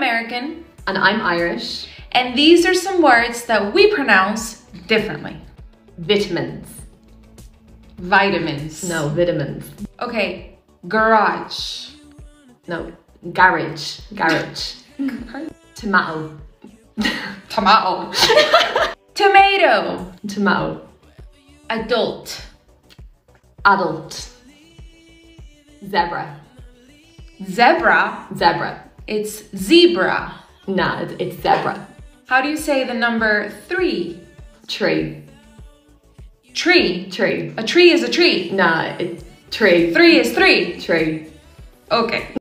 American. And I'm Irish. And these are some words that we pronounce differently. Vitamins. Vitamins. No, vitamins. Okay, garage. No, garage. Garage. Tomato. Tomato. Tomato. Tomato. Adult. Adult. Zebra. Zebra? Zebra. It's zebra. Nah, it's zebra. How do you say the number 3? Tree. Tree? Tree. A tree is a tree. Nah, it's tree. 3 is 3. Tree. Okay.